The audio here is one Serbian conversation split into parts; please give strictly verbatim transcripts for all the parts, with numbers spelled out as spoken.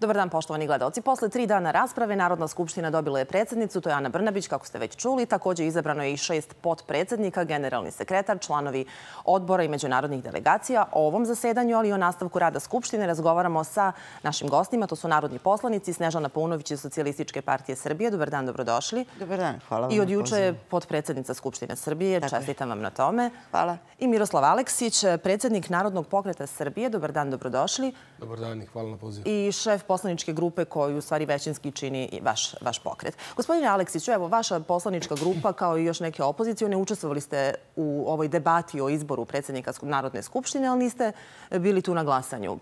Dobar dan, poštovani gledalci. Posle tri dana rasprave Narodna skupština dobila je predsjednicu, to je Ana Brnabić, kako ste već čuli. Također izabrano je i šest potpredsjednika, generalni sekretar, članovi odbora i međunarodnih delegacija. O ovom zasedanju, ali i o nastavku rada Skupštine, razgovaramo sa našim gostima. To su narodni poslanici Snežana Paunović iz Socijalističke partije Srbije. Dobar dan, dobrodošli. Dobar dan, hvala vam. I od juče je potpredsjednica Skupštine Srbije. Čestitam vam na tome. Hvala. I Miroslav Aleksić, predsjednik Narodnog pokreta Srbije. Dobar dan, dobrodošli. Dobar dan i hvala na pozivu. I šef poslaničke grupe koju u stvari većinski čini vaš pokret. Gospodine Aleksiću, evo, vaša poslanička grupa kao i još neke opozicione, učestvovali ste u ovoj debati o izboru predsjednika Narodne skupštine, ali niste bili tu na glasanju.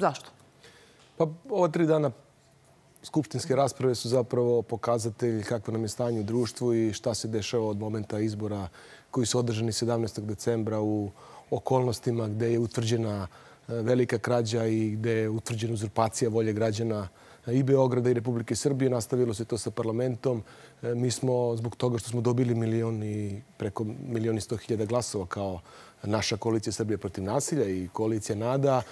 Zašto? Pa ova tri dana skupštinske rasprave su zapravo pokazatelj kakvo nam je stanje u društvu i šta se dešava od momenta izbora koji su održani sedamnaestog decembra u okolnostima gde je utvrđena velika krađa i gde je utvrđena uzurpacija volje građana i Beograda i Republike Srbije. Nastavilo se to sa parlamentom. Mi smo, zbog toga što smo dobili milioni, preko milioni sto hiljada glasova kao naša koalicija Srbije protiv nasilja i koalicija NADA,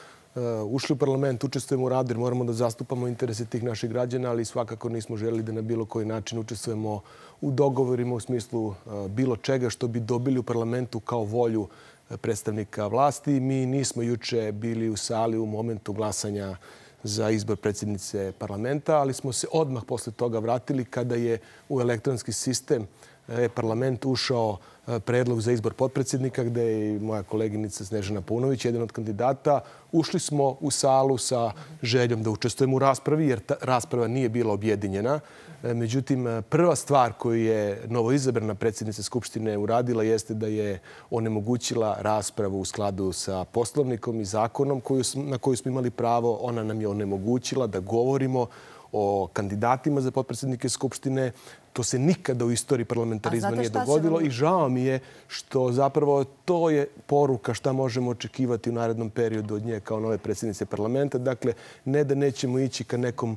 ušli u parlament, učestvujemo u radu jer moramo da zastupamo interese tih naših građana, ali svakako nismo želeli da na bilo koji način učestvujemo u dogovorima u smislu bilo čega što bi dobili u parlamentu kao volju predstavnika vlasti. Mi nismo juče bili u sali u momentu glasanja za izbor predsjednice parlamenta, ali smo se odmah posle toga vratili kada je u elektronski sistem e-parlament ušao predlog za izbor potpredsjednika, gde je i moja koleginica Snežana Paunović, jedan od kandidata. Ušli smo u salu sa željom da učestvujemo u raspravi, jer ta rasprava nije bila objedinjena. Međutim, prva stvar koju je novoizabrana predsjednica Skupštine uradila jeste da je onemogućila raspravu u skladu sa poslovnikom i zakonom na koju smo imali pravo. Ona nam je onemogućila da govorimo o kandidatima za potpredsjednike Skupštine. To se nikada u istoriji parlamentarizma nije dogodilo i žao mi je što zapravo to je poruka šta možemo očekivati u narednom periodu od nje kao nove predsjednice parlamenta. Dakle, ne da nećemo ići ka nekom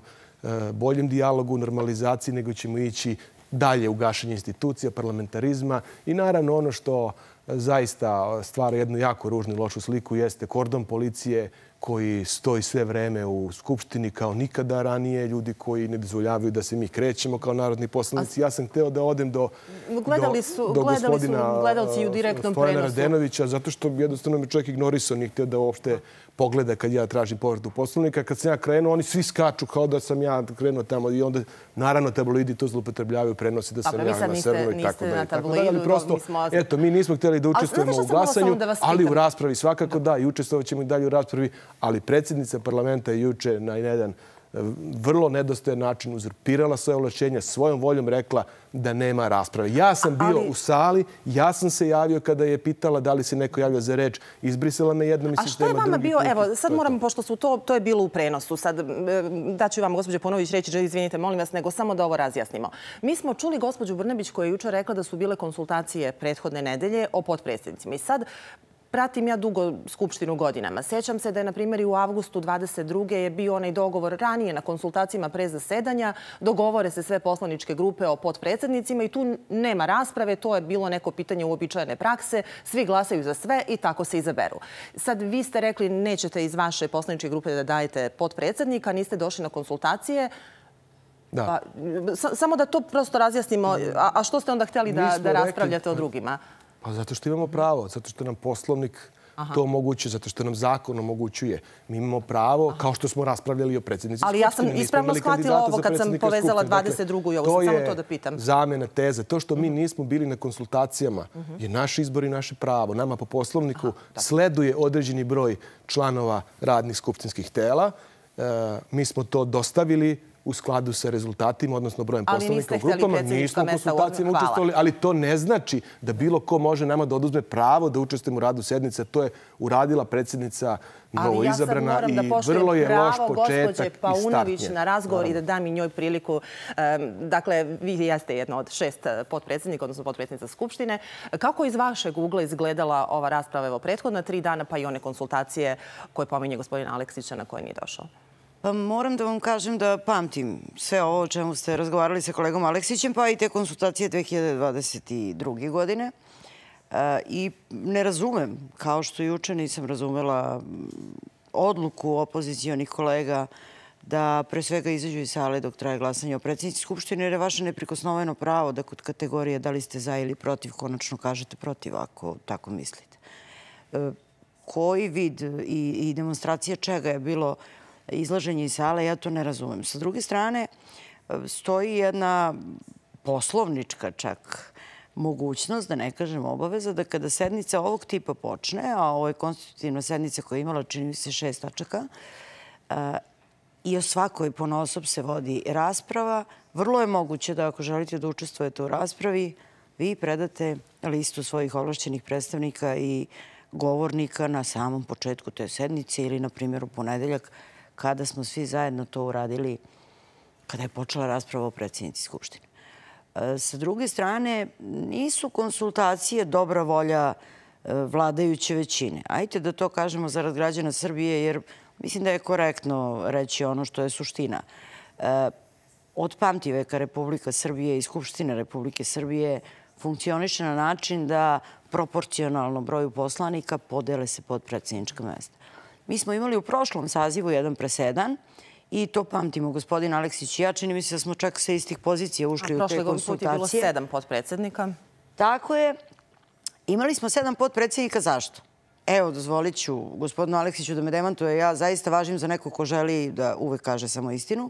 boljem dijalogu, normalizaciji, nego ćemo ići dalje u gašenje institucija, parlamentarizma i naravno ono što zaista stvara jednu jako ružnu i lošu sliku jeste kordon policije koji stoji sve vreme u Skupštini kao nikada ranije, ljudi koji ne dozvoljavaju da se mi krećemo kao narodni poslanici. Ja sam hteo da odem do gospodina Stojana Radenovića, zato što jednostavno me čovjek ignorisao, nije hteo da uopšte pogleda kad ja tražim povredu poslovnika. Kad sam ja krenuo, oni svi skaču kao da sam ja krenuo tamo i onda naravno tabloidi to zloupotrebljavaju, prenose da sam ja na serveru i tako dalje. Ali prosto, eto, mi nismo hteli da učestvujemo u glasanju, ali u raspravi svakako da i učestvovat ćemo i dalje u raspravi. Ali predsjednica parlamenta je juče na jedan vrlo nedostojan način uzurpirala svoje ovlašćenja, svojom voljom rekla da nema rasprave. Ja sam bio u sali, ja sam se javio kada je pitala da li se neko javio za reč. Izbrisala me jednom iz sistema. A što je vama bio, evo, sad moram, pošto su to, to je bilo u prenosu, sad daću vam, gospođo Paunović, reći, izvinite, molim vas, nego samo da ovo razjasnimo. Mi smo čuli gospođu Brnabić koja je juče rekla da su bile konsultacije prethodne nedelje o potpredsjednicima. I sad, pratim ja dugo Skupštinu godinama. Sjećam se da je, na primjer, i u avgustu dvadeset druge je bio onaj dogovor ranije na konsultacijama pre zasedanja. Dogovore se sve poslaničke grupe o potpredsjednicima i tu nema rasprave. To je bilo neko pitanje uobičajene prakse. Svi glasaju za sve i tako se izaberu. Sad, vi ste rekli nećete iz vaše poslaničke grupe da dajete potpredsjednika, niste došli na konsultacije. Samo da to prosto razjasnimo. A što ste onda htjeli da raspravljate o drugima? Pa zato što imamo pravo, zato što nam poslovnik to omogućuje, zato što nam zakon omogućuje. Mi imamo pravo, kao što smo raspravljali o predsjednici Skupštine. Ali ja sam ispravno shvatila ovo kad sam povezala dvadeset drugu i ovo, sam samo to da pitam. To je zamena teze. To što mi nismo bili na konsultacijama je naš izbor i naše pravo. Nama po poslovniku sleduje određeni broj članova radnih skupštinskih tela. Mi smo to dostavili u skladu sa rezultatima, odnosno brojem poslanika u grupama. Nismo u konsultacijama učestvovali, ali to ne znači da bilo ko može nama da oduzme pravo da učestvujemo u radu sednice. To je uradila predsjednica novoizabrana i vrlo je loš početak i startnje. Na razgovor i da dam i njoj priliku. Dakle, vi jeste jedna od šest potpredsjednika, odnosno potpredsjednica Skupštine. Kako je iz vašeg ugla izgledala ova rasprava, evo, prethodna tri dana, pa i one konsultacije koje pominje gospodin Aleksića na koje nije došao? Pa moram da vam kažem da pamtim sve ovo o čemu ste razgovarali sa kolegom Aleksićem, pa i te konsultacije dve hiljade dvadeset druge. godine. I ne razumem, kao što juče nisam razumela odluku opozicionih kolega da pre svega izađu iz sale dok traje glasanje o predsjednici Skupštine, jer je vaše neprikosnoveno pravo da kod kategorije da li ste za ili protiv, konačno kažete protiv, ako tako mislite. Koji vid i demonstracija čega je bilo izlaženje iz sale, ja to ne razumem. Sa druge strane, stoji jedna poslovnička čak mogućnost, da ne kažem obaveza, da kada sednica ovog tipa počne, a ovo je konstitutivna sednica koja je imala, čini se, šest tačaka, i o svakoj ponaosob se vodi rasprava, vrlo je moguće da ako želite da učestvujete u raspravi, vi predate listu svojih ovlašćenih predstavnika i govornika na samom početku te sednice ili, na primjer, u ponedeljak, kada smo svi zajedno to uradili, kada je počela rasprava o predsjednici Skupštine. Sa druge strane, nisu konsultacije dobra volja vladajuće većine. Ajde da to kažemo zarad građana Srbije, jer mislim da je korektno reći ono što je suština. Od pamtiveka Republika Srbije i Skupština Republike Srbije funkcioniše na način da proporcionalno broju poslanika podele se potpredsednička mesta. Mi smo imali u prošlom sazivu jedan presedan i to pamtimo, gospodin Aleksić i ja. Čini mi se da smo čak sa istih pozicija ušli u te konsultacije. A prošle godine je bilo sedam potpredsednika. Tako je. Imali smo sedam potpredsednika. Zašto? Evo, dozvolit ću gospodinu Aleksiću da me demantuje. Ja zaista važim za neko ko želi da uvek kaže samo istinu.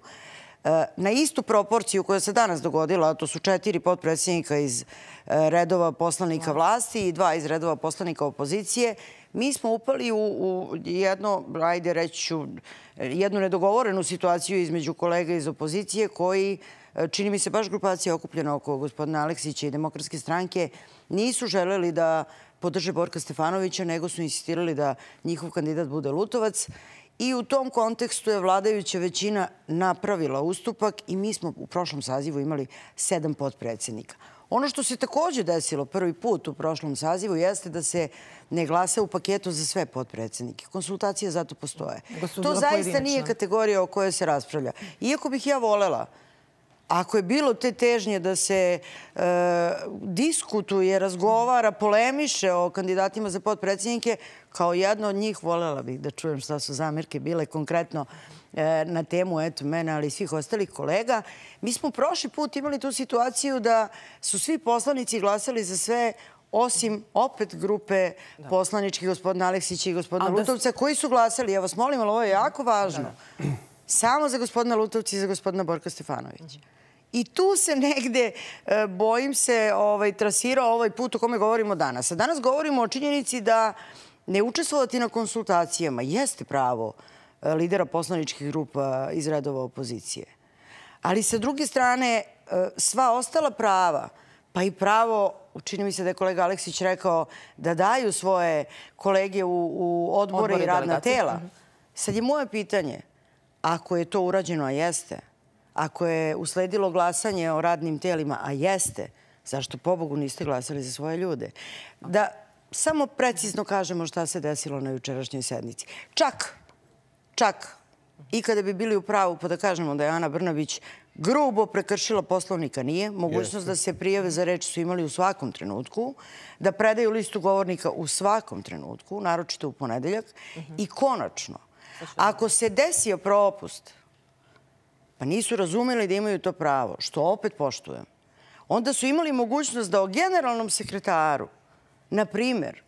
Na istu proporciju koja se danas dogodila, a to su četiri potpredsednika iz redova poslanika vlasti i dva iz redova poslanika opozicije, mi smo upali u jedno, ajde reću, jednu nedogovorenu situaciju između kolega iz opozicije koji, čini mi se, baš grupacija okupljena oko gospodina Aleksića i Demokratske stranke, nisu želeli da podrže Borka Stefanovića, nego su insistirali da njihov kandidat bude Lutovac. I u tom kontekstu je vladajuća većina napravila ustupak i mi smo u prošlom sazivu imali sedam potpredsednika. Ono što se takođe desilo prvi put u prošlom sazivu jeste da se ne glasa u paketu za sve potpredsednike. Konsultacije zato postoje. To zaista nije kategorija o kojoj se raspravlja. Iako bih ja volela, ako je bilo te težnje da se e, diskutuje, razgovara, polemiše o kandidatima za potpredsednike, kao jedna od njih volela bih da čujem šta su zamirke bile konkretno e, na temu, eto, mene, ali i svih ostalih kolega. Mi smo prošli put imali tu situaciju da su svi poslanici glasali za sve, osim opet grupe poslaničkih gospodina Aleksića i gospodina Lutovca, koji su glasali. Ja vas molim, ali ovo je jako važno. Samo za gospodina Lutovca i za gospodina Borka Stefanovića. I tu se negde, bojim se, trasirao ovaj put o kome govorimo danas. A danas govorimo o činjenici da ne učestvovati na konsultacijama jeste pravo lidera poslaničkih grupa iz redova opozicije. Ali sa druge strane, sva ostala prava, pa i pravo, čini mi se da je kolega Aleksić rekao, da daju svoje kolege u odbore i radna tela. Sad je moje pitanje, ako je to urađeno, a jeste, ako je usledilo glasanje o radnim telima, a jeste, zašto pobogu niste glasali za svoje ljude? Da samo precizno kažemo šta se desilo na jučerašnjoj sednici. Čak, čak, i kada bi bili u pravu, pa da kažemo da je Ana Brnabić grubo prekršila Poslovnika, nije. Mogućnost da se prijave za reč su imali u svakom trenutku, da predaju listu govornika u svakom trenutku, naročito u ponedeljak, i konačno, ako se desio propust, pa nisu razumeli da imaju to pravo, što opet poštujem, onda su imali mogućnost da o generalnom sekretaru, na primjer,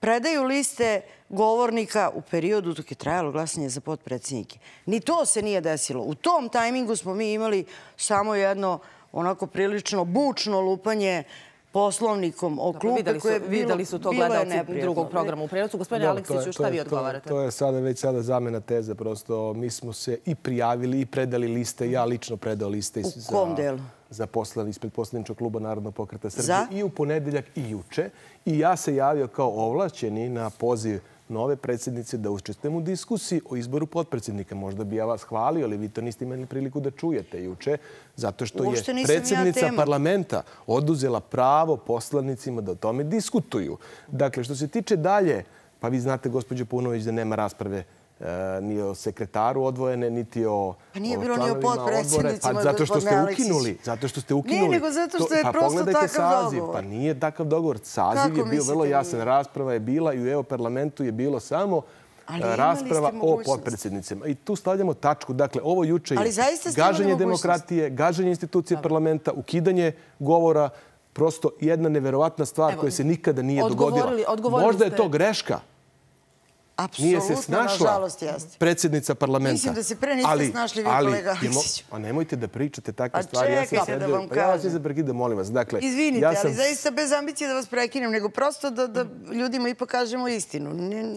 predaju liste govornika u periodu dok je trajalo glasanje za potpredsednike. Ni to se nije desilo. U tom tajmingu smo mi imali samo jedno onako prilično bučno lupanje Poslovnikom o klubu koje je bilo neprijatno. Videli su to gledalci drugog programa u prenosu. Gospodine Aleksiću, šta vi odgovarate? To je sada već sada zamena teza. Prosto mi smo se i prijavili i predali liste. Ja lično predao liste. U kom delu? Za poslanički ispred poslaničkog kluba Narodnog pokreta Srbije i u ponedeljak i juče. I ja se javio kao ovlašćeni na poziv nove predsjednice da učestvujem u diskusiji o izboru potpredsjednika. Možda bi ja vas hvalio, ali vi to niste imali priliku da čujete juče, zato što je predsjednica parlamenta oduzela pravo poslanicima da o tome diskutuju. Dakle, što se tiče dalje, pa vi znate, gospođo Paunović, da nema rasprave ni o sekretaru odvojene, niti o članovima odbore. Pa zato što ste ukinuli. Zato što ste ukinuli. Nije, nego zato što je prosto takav dogovor. Pa nije takav dogovor. Saziv je bio vrlo jasan. Rasprava je bila i u E U parlamentu je bilo samo rasprava o potpredsjednicima. I tu stavljamo tačku. Dakle, ovo juče je gaženje demokratije, gaženje institucije parlamenta, ukidanje govora, prosto jedna neverovatna stvar koja se nikada nije dogodila. Možda je to greška. Nije se snašla predsjednica parlamenta. Mislim da se pre niste snašli vi, kolega Aleksiću. A nemojte da pričate takve stvari. A čekajte da vam kažem. Ja vas nisam prekidam, molim vas. Izvinite, ali zaista bez ambicije da vas prekinem, nego prosto da ljudima ipak kažemo istinu.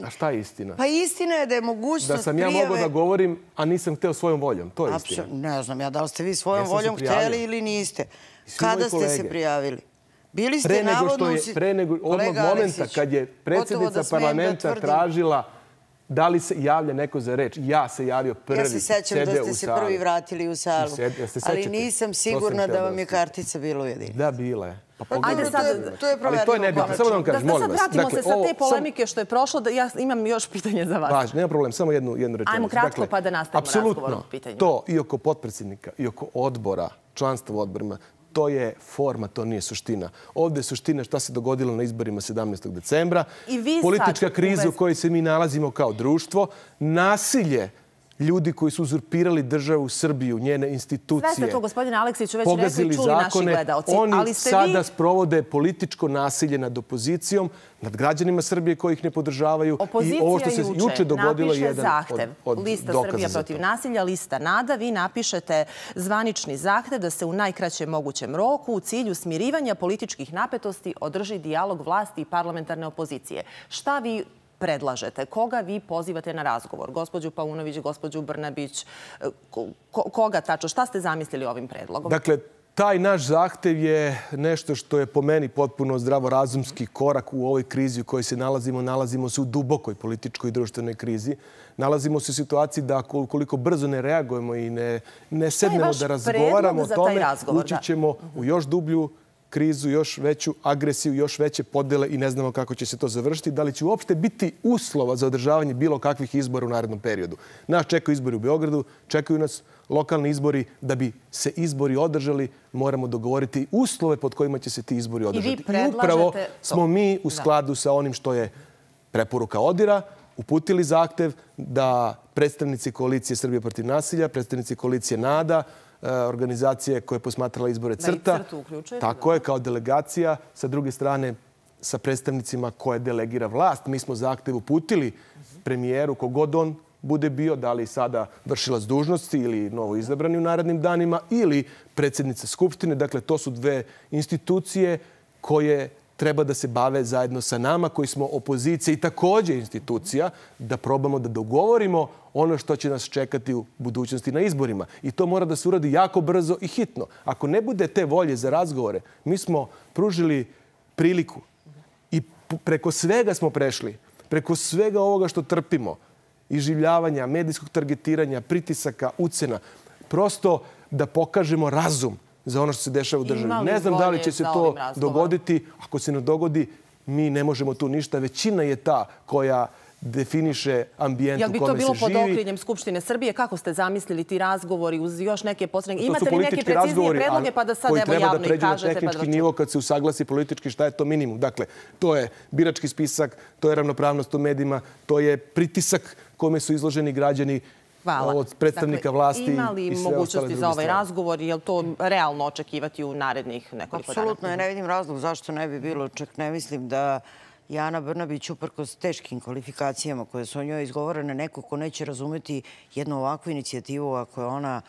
A šta je istina? Pa istina je da je mogućnost prijave... Da sam ja mogao da govorim, a nisam hteo svojom voljom. To je istina. Ne znam ja da li ste vi svojom voljom hteli ili niste. Kada ste se prijavili? Bili ste navodno... Pre nego onog momenta kad je predsjednica parlamenta tražila da li se javlja neko za reč. Ja se javio prvi. Ja se sećam da ste se prvi vratili u salu. Ali nisam sigurna da vam je kartica bila ujedina. Da, bila je. To je proverljivo. Samo da vam kažem, molim vas. Vratimo se sa te polemike što je prošlo. Ja imam još pitanje za vas. Važno, nema problem. Samo jednu rečenicu. Ajmo kratko pa da nastavimo razgovor o pitanju. Apsolutno. To i oko potpredsjednika, i oko odbora, članstva u odborima, to je forma, to nije suština. Ovdje je suština šta se dogodilo na izborima sedamnaestog decembra, politička kriza u kojoj se mi nalazimo kao društvo, nasilje ljudi koji su uzurpirali državu Srbiju, njene institucije. Sve ste to, gospodine Aleksiću, već rekli, čuli naši gledaoci. Oni sada sprovode političko nasilje nad opozicijom, nad građanima Srbije koji ih ne podržavaju. Opozicija juče napiše zahtev. Lista Srbija protiv nasilja, lista NADA. Vi napišete zvanični zahtev da se u najkraćem mogućem roku u cilju smirivanja političkih napetosti održi dijalog vlasti i parlamentarne opozicije. Šta vi predlažete? Koga vi pozivate na razgovor? Gospođu Paunović, gospođu Brnabić, koga tačno? Šta ste zamislili ovim predlogom? Dakle, taj naš zahtev je nešto što je po meni potpuno zdravorazumski korak u ovoj krizi u kojoj se nalazimo. Nalazimo se u dubokoj političkoj i društvenoj krizi. Nalazimo se u situaciji da koliko brzo ne reagujemo i ne sednemo da razgovaramo o tome, ući ćemo u još dublju krizu, još veću agresiju, još veće podele i ne znamo kako će se to završiti. Da li će uopšte biti uslova za održavanje bilo kakvih izbora u narednom periodu? Nas čekaju izbori u Beogradu, čekaju nas lokalni izbori. Da bi se izbori održali, moramo dogovoriti uslove pod kojima će se ti izbori održati. I upravo smo mi u skladu sa onim što je preporuka ODIHR-a uputili zahtev da predstavnici koalicije Srbije protiv nasilja, predstavnici koalicije NADA, organizacije koje je posmatrala izbore CRTA. Tako je, kao delegacija. Sa druge strane, sa predstavnicima koje delegira vlast. Mi smo zahtev uputili premijeru, kogod on bude bio, da li sada vršilac dužnosti ili novo izabrani u narednim danima, ili predsjednica Skupštine. Dakle, to su dve institucije koje treba da se bave zajedno sa nama, koji smo opozicija i također institucija, da probamo da dogovorimo ono što će nas čekati u budućnosti na izborima. I to mora da se uradi jako brzo i hitno. Ako ne bude te volje za razgovore, mi smo pružili priliku i preko svega smo prešli, preko svega ovoga što trpimo, iživljavanja, medijskog targetiranja, pritisaka, ucena, prosto da pokažemo razum za ono što se dešava u državi. Ne znam da li će se to dogoditi. Ako se ne dogodi, mi ne možemo tu ništa. Većina je ta koja definiše ambijent u kome se živi. Jel bi to bilo pod okriljem Skupštine Srbije? Kako ste zamislili ti razgovori uz još neke posrednike? Imate li neke preciznije predloge pa da sad evo javno i kažete? Koji treba da pređe na tehnički nivo kad se usaglasi politički šta je to minimum. Dakle, to je birački spisak, to je ravnopravnost u medijima, to je pritisak kome su izloženi građani od predstavnika vlasti i sve ostale druge strane. Ima li mogućnosti za ovaj razgovor? Je li to realno očekivati u narednih nekoliko dana? Apsolutno, ja ne vidim razlog zašto ne bi bilo. Čak ne mislim da je Ana Brnabić, uprkos teškim kvalifikacijama koje su o njoj izgovorene, neko ko neće razumeti jednu ovakvu inicijativu ako je ona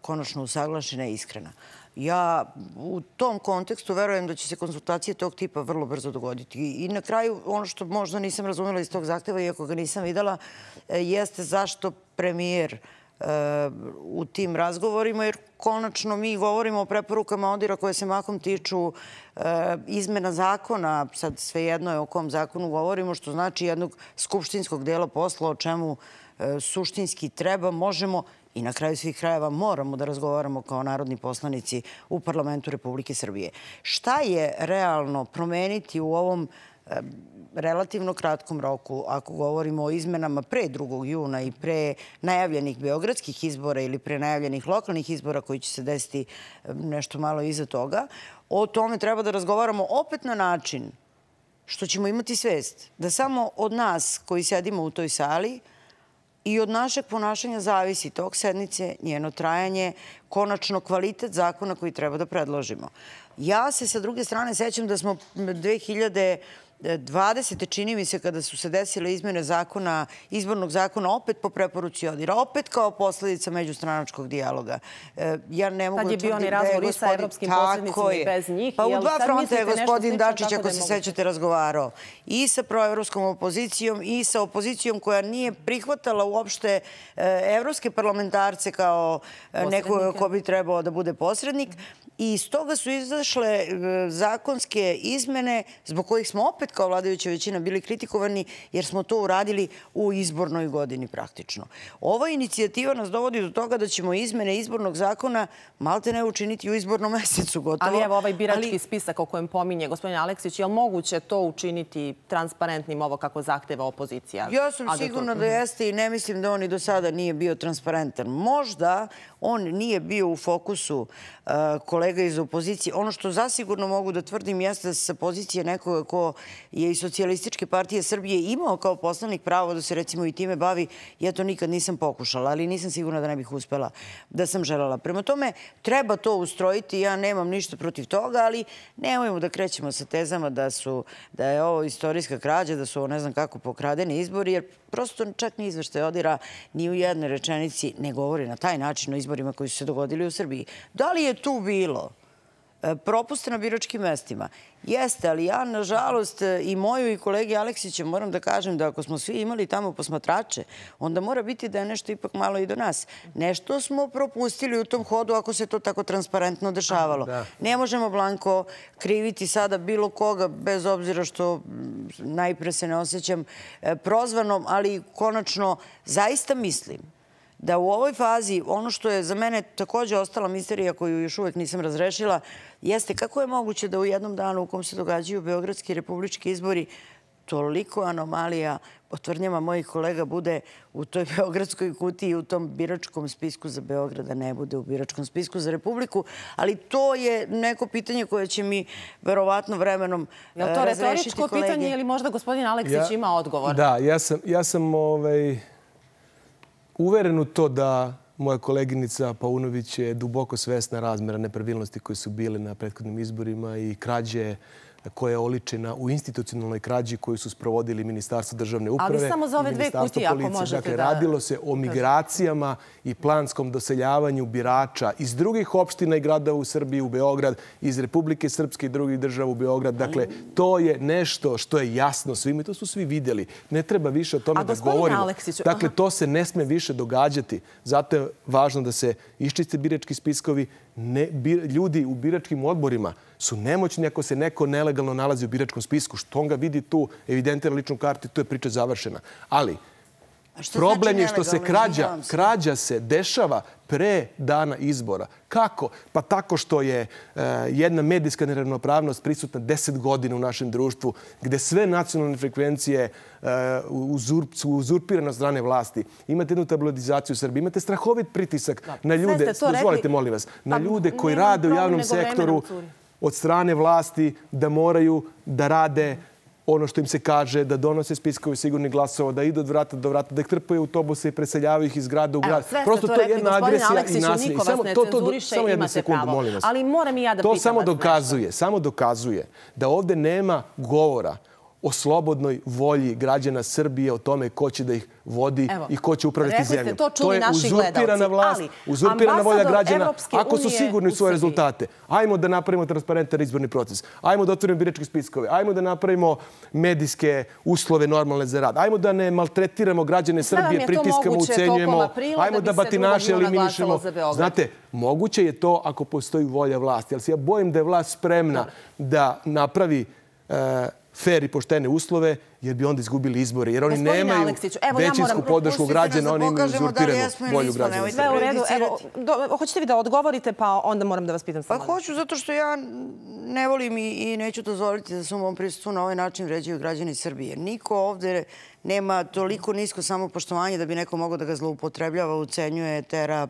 konačno usaglašena i iskrena. Ja u tom kontekstu verujem da će se konsultacije tog tipa vrlo brzo dogoditi. I na kraju, ono što možda nisam razumela iz tog zahteva, iako ga nisam videla, jeste zašto premijer u tim razgovorima, jer konačno mi govorimo o preporukama ODIHR-a koje se mahom tiču izmena zakona, sad svejedno je o kom zakonu govorimo, što znači jednog skupštinskog dela posla o čemu suštinski treba, možemo i na kraju svih krajeva moramo da razgovaramo kao narodni poslanici u parlamentu Republike Srbije. Šta je realno promeniti u ovom relativno kratkom roku, ako govorimo o izmenama pre drugog juna i pre najavljenih beogradskih izbora ili pre najavljenih lokalnih izbora koji će se desiti nešto malo iza toga, o tome treba da razgovaramo opet na način što ćemo imati svest da samo od nas koji sedimo u toj sali i od našeg ponašanja zavisi tok sednice, njeno trajanje, konačno kvalitet zakona koji treba da predložimo. Ja se sa druge strane sećam da smo dve hiljade dvadesete. čini mi se kada su se desile izmjene zakona, izbornog zakona opet po preporuci ODIHR-a, opet kao posljedica međustranačkog dijaloga. Ja ne mogu da tvrdim da je gospodin... Tad je bio ni razgovor sa evropskim posrednicima i bez njih. Pa u dva fronta je gospodin Dačić, ako se sećate, razgovarao. I sa proevropskom opozicijom i sa opozicijom koja nije prihvatala uopšte evropske parlamentarce kao neko ko bi trebao da bude posrednik. I iz toga su izašle zakonske izmene zbog kojih smo opet kao vladajuća većina bili kritikovani jer smo to uradili u izbornoj godini praktično. Ova inicijativa nas dovodi do toga da ćemo izmene izbornog zakona malte ne učiniti u izbornom mesecu gotovo. Ali evo ovaj birački spisak o kojem pominje gospodin Aleksić, je li moguće to učiniti transparentnim ovo kako zahteva opozicija? Ja sam sigurna da jeste i ne mislim da on i do sada nije bio transparentan. Možda on nije bio u fokusu kolega iz opozicije. Ono što zasigurno mogu da tvrdim jeste da sa pozicije nekoga ko je i Socijalističke partije Srbije imao kao poslanik pravo da se recimo i time bavi. Ja to nikad nisam pokušala, ali nisam sigurna da ne bih uspela da sam želela. Prema tome, treba to ustrojiti. Ja nemam ništa protiv toga, ali nemojmo da krećemo sa tezama da su, da je ovo istorijska krađa, da su ovo ne znam kako pokradeni izbori, jer prosto čak ni izveštaj ODIHR-a ni u jednoj rečenici ne govori na taj način o izborima koji su se dogodili u Srbiji. Da li je tu bilo propusta na biračkim mestima? Jeste, ali ja, nažalost, i moju i kolegi Aleksića moram da kažem da ako smo svi imali tamo posmatrače, onda mora biti da je nešto ipak malo i do nas. Nešto smo propustili u tom hodu ako se to tako transparentno dešavalo. Ne možemo blanko kriviti sada bilo koga, bez obzira što najpre se ne osjećam prozvanom, ali konačno zaista mislim da u ovoj fazi ono što je za mene također ostala misterija koju još uvijek nisam razrešila jeste kako je moguće da u jednom danu u kom se događaju beogradski i republički izbori toliko anomalija, po tvrdnjama mojih kolega, bude u toj beogradskoj kutiji i u tom biračkom spisku za Beograda ne bude u biračkom spisku za Republiku. Ali to je neko pitanje koje će mi verovatno vremenom razrešiti kolege. Je li to retoričko pitanje ili možda gospodin Aleksić ima odgovor? Da, ja sam ovaj... uveren u to da moja koleginica Paunović je duboko svesna razmjera nepravilnosti koje su bile na prethodnim izborima i krađe koja je oličena u institucionalnoj krađi koju su sprovodili Ministarstvo državne uprave. Ali samo za ove dve kutije, ako možete. Dakle, radilo se o migracijama i planskom doseljavanju birača iz drugih opština i gradova u Srbiji u Beograd, iz Republike Srpske i drugih država u Beograd. Dakle, to je nešto što je jasno svima i to su svi vidjeli. Ne treba više o tome da govorimo. Dakle, to se ne sme više događati. Zato je važno da se iščiste birački spiskovi. Ljudi u biračkim odborima su nemoćni ako se neko nelegalno nalazi u biračkom spisku. Što on ga vidi tu, evidentira ličnu kartu i tu je priča završena. Ali problem je što se krađa, krađa se dešava pre dana izbora. Kako? Pa tako što je e, jedna medijska neravnopravnost prisutna deset godina u našem društvu, gde sve nacionalne frekvencije e, uzurp, su uzurpirane od strane vlasti. Imate jednu tabloidizaciju u Srbiji, imate strahovit pritisak da. na ljude, dozvolite molim vas, na ljude koji rade u javnom sektoru od strane vlasti da moraju da rade ono što im se kaže, da donose spiskove sigurnih glasova, da idu od vrata do vrata, da ih trpaju autobuse i preseljavaju ih iz grada u grad. Prosto to je jedna agresija i nasilje. Samo jednu sekundu, molim vas. To samo dokazuje, samo dokazuje da ovdje nema govora o slobodnoj volji građana Srbije, o tome ko će da ih vodi i ko će upravljati zemljom. To je uzurpirana vlast, uzurpirana volja građana. Ako su sigurni u svoje rezultate, ajmo da napravimo transparentan izborni proces, ajmo da otvorimo biračke spiskove, ajmo da napravimo medijske uslove normalne za rad, ajmo da ne maltretiramo građane Srbije, pritiskamo, ucenjujemo, ajmo da batinaše eliminišemo. Znate, moguće je to ako postoji volja vlasti, ali se ja bojim da je vlast spremna da napravi fer i poštene uslove, jer bi onda izgubili izbore. Jer oni nemaju većinsku podršku građana, oni imaju uzurpiranu bolju građana. Sve u redu. Hoćete vi da odgovorite, pa onda moram da vas pitam. Pa hoću, zato što ja ne volim i neću dozvoliti da se u mom prisustvu na ovaj način vređaju građani Srbije. Niko ovdje nema toliko nisko samopoštovanje da bi neko mogao da ga zloupotrebljava, ucenjuje, tera,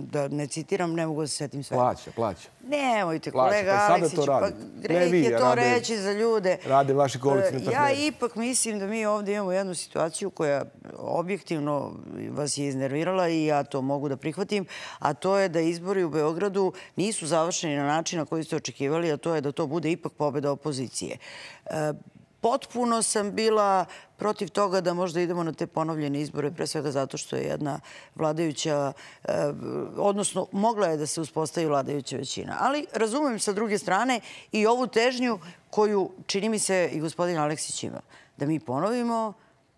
da ne citiram, ne mogu da se setim sve. Plaća, plaća. Nemojte, kolega Aleksić, pa greh je to reći za ljude. Rade vaši koalicijni partneri. Ja ipak mislim da mi ovdje imamo jednu situaciju koja objektivno vas je iznervirala i ja to mogu da prihvatim, a to je da izbori u Beogradu nisu završeni na način na koji ste očekivali, a to je da to bude ipak pobeda opozicije. Potpuno sam bila protiv toga da možda idemo na te ponovljene izbore, pre svega zato što je jedna vladajuća, odnosno mogla je da se uspostavi vladajuća većina. Ali razumijem sa druge strane i ovu težnju koju čini mi se i gospodin Aleksić ima. Da mi ponovimo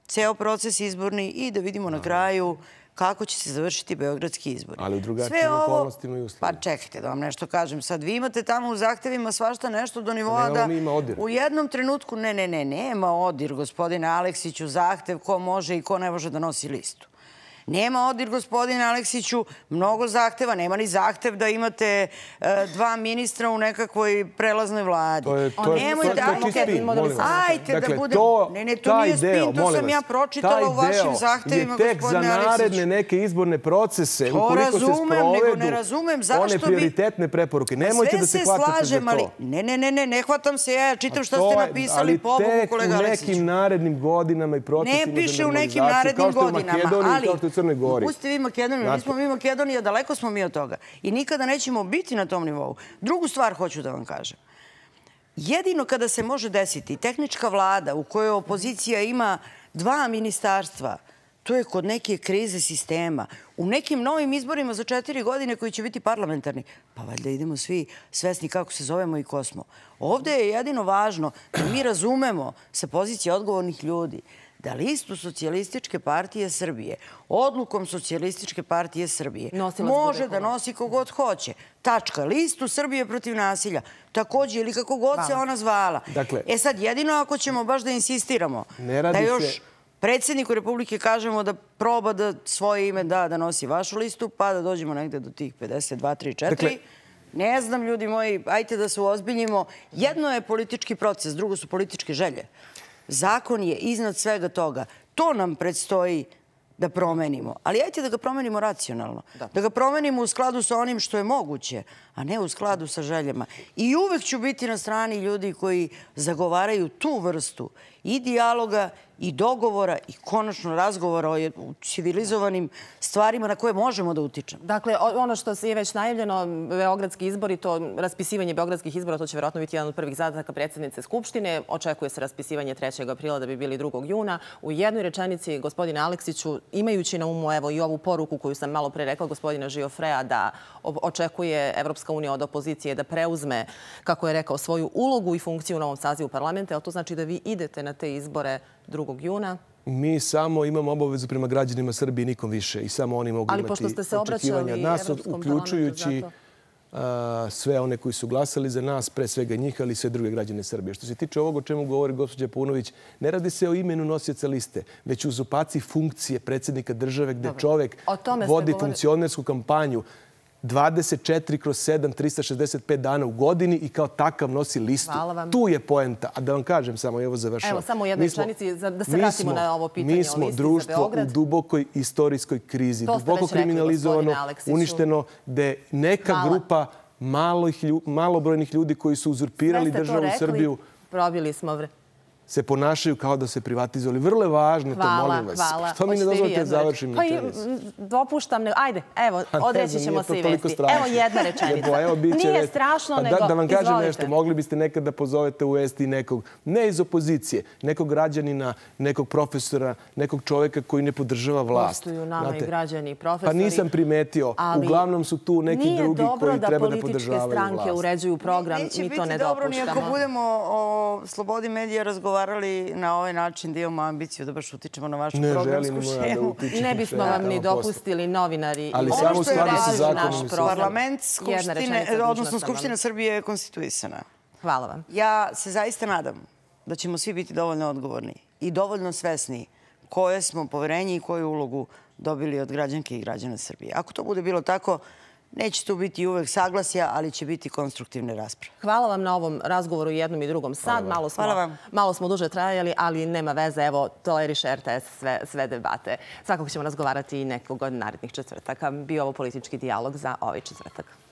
ceo proces izborni i da vidimo na kraju kako će se završiti beogradski izbor. Ali u drugačijim okolnostima i uslovima. Pa čekajte da vam nešto kažem. Sad vi imate tamo u zahtevima svašta nešto do nivoa da u jednom trenutku... Ne, ne, ne, nema odir, gospodine Aleksiću, zahtev ko može i ko ne može da nosi listu. Nema odir, gospodine Aleksiću, mnogo zahteva. Nema ni zahtev da imate dva ministra u nekakvoj prelaznoj vladi. To je čist spin, molim vas. Ajte da bude... Ne, ne, to nije spin, to sam ja pročitala u vašim zahtevima, gospodine Aleksiću. Taj deo je tek za naredne neke izborne procese, ukoliko se sprovedu one prioritetne preporuke. Nemojte da se hvatate za to. Ne, ne, ne, ne hvatam se, ja čitam šta ste napisali, pobogu, kolega Aleksiću. Ali tek u nekim narednim godinama i procesima za normalizaciju, kao što je u Makedoniji. Pustite vi Makedoniju, nismo mi Makedonija, daleko smo mi od toga. I nikada nećemo biti na tom nivou. Drugu stvar hoću da vam kažem. Jedino kada se može desiti tehnička vlada u kojoj opozicija ima dva ministarstva, to je kod neke krize sistema. U nekim novim izborima za četiri godine koji će biti parlamentarni, pa valjda idemo svi svesni kako se zovemo i ko smo. Ovdje je jedino važno da mi razumemo sa pozicije odgovornih ljudi da listu Socijalističke partije Srbije, odlukom Socijalističke partije Srbije, može da nosi kogod hoće. Tačka, listu Srbije protiv nasilja, također, ili kako god se ona zvala. E sad, jedino ako ćemo baš da insistiramo, da još predsjedniku Republike kažemo da proba da svoje ime da nosi vašu listu, pa da dođemo negde do tih pedeset dva, tri, četiri... Ne znam, ljudi moji, ajte da se uozbiljimo. Jedno je politički proces, drugo su političke želje. Zakon je iznad svega toga. To nam predstoji da promenimo. Ali ajte da ga promenimo racionalno. Da, da ga promenimo u skladu sa onim što je moguće, a ne u skladu sa željama. I uvek ću biti na strani ljudi koji zagovaraju tu vrstu i dijaloga, i dogovora, i konačno razgovora o civilizovanim stvarima na koje možemo da utičemo. Dakle, ono što je već najavljeno, beogradski izbori, to raspisivanje beogradskih izbora, to će vjerojatno biti jedan od prvih zadataka predsjednice Skupštine. Očekuje se raspisivanje trećeg aprila da bi bili drugog juna. U jednoj rečenici, gospodine Aleksiću, imajući na umu evo i ovu poruku koju sam malo pre rekla gospodina Žiofrea, da očekuje Evropska unija od opozicije da preuzme, kako je rekao, svoju ulogu i funkciju u novom sazivu parlamenta, ali to znači da vi idete na te izbore drugog juna? Mi samo imamo obavezu prema građanima Srbije, nikom više. I samo oni mogu imati očekivanja od nas, uključujući sve one koji su glasali za nas, pre svega njih, ali i sve druge građane Srbije. Što se tiče ovog o čemu govori gospođa Paunović, ne radi se o imenu nosioca liste, već o uzurpaciji funkcije predsjednika države gde čovek vodi funkcionersku kampanju dvadeset četiri kroz sedam, tristo šezdeset pet dana u godini i kao takav nosi listu. Tu je poenta. A da vam kažem samo, evo završavam. Evo samo u jednoj članici da se vratimo na ovo pitanje o listi za Beograd. Mi smo društvo u dubokoj istorijskoj krizi. Duboko kriminalizovano, uništeno, gde neka grupa malobrojnih ljudi koji su uzurpirali državu Srbiju se ponašaju kao da se privatizovali. Vrlo je važno to, molim vas. Hvala, što mi ne dozvolite da završim? Pa dopuštam, ne... Ajde, evo, odreći ćemo se i vesti. Evo jedna rečenica. Nije strašno, nego izvolite. Da vam kažem nešto, mogli biste nekad da pozovete u vesti nekog, ne iz opozicije, nekog građanina, nekog profesora, nekog čoveka koji ne podržava vlast. Poštuju nama i građani i profesori. Pa nisam primetio. Uglavnom su tu neki drugi koji treba da podržavaju vlast. Nije dobro razgovarali na ovaj način da imamo ambiciju da baš utičemo na vašu programsku šemu. Ne bismo vam ni dopustili novinari. Ali samo stvari sa zakonom. Parlament Skupštine Srbije je konstituisana. Hvala vam. Ja se zaista nadam da ćemo svi biti dovoljno odgovorni i dovoljno svesni koje smo poverenje i koju ulogu dobili od građanke i građana Srbije. Ako to bude bilo tako, Neće tu biti uvek saglasja, ali će biti konstruktivne rasprave. Hvala vam na ovom razgovoru jednom i drugom sad. Malo smo, malo smo duže trajali, ali nema veze. Evo, toleriše R T S sve, sve debate. Svakako ćemo razgovarati i nekog od narednih četvrtaka. Bio ovo politički dijalog za ovaj četvrtak.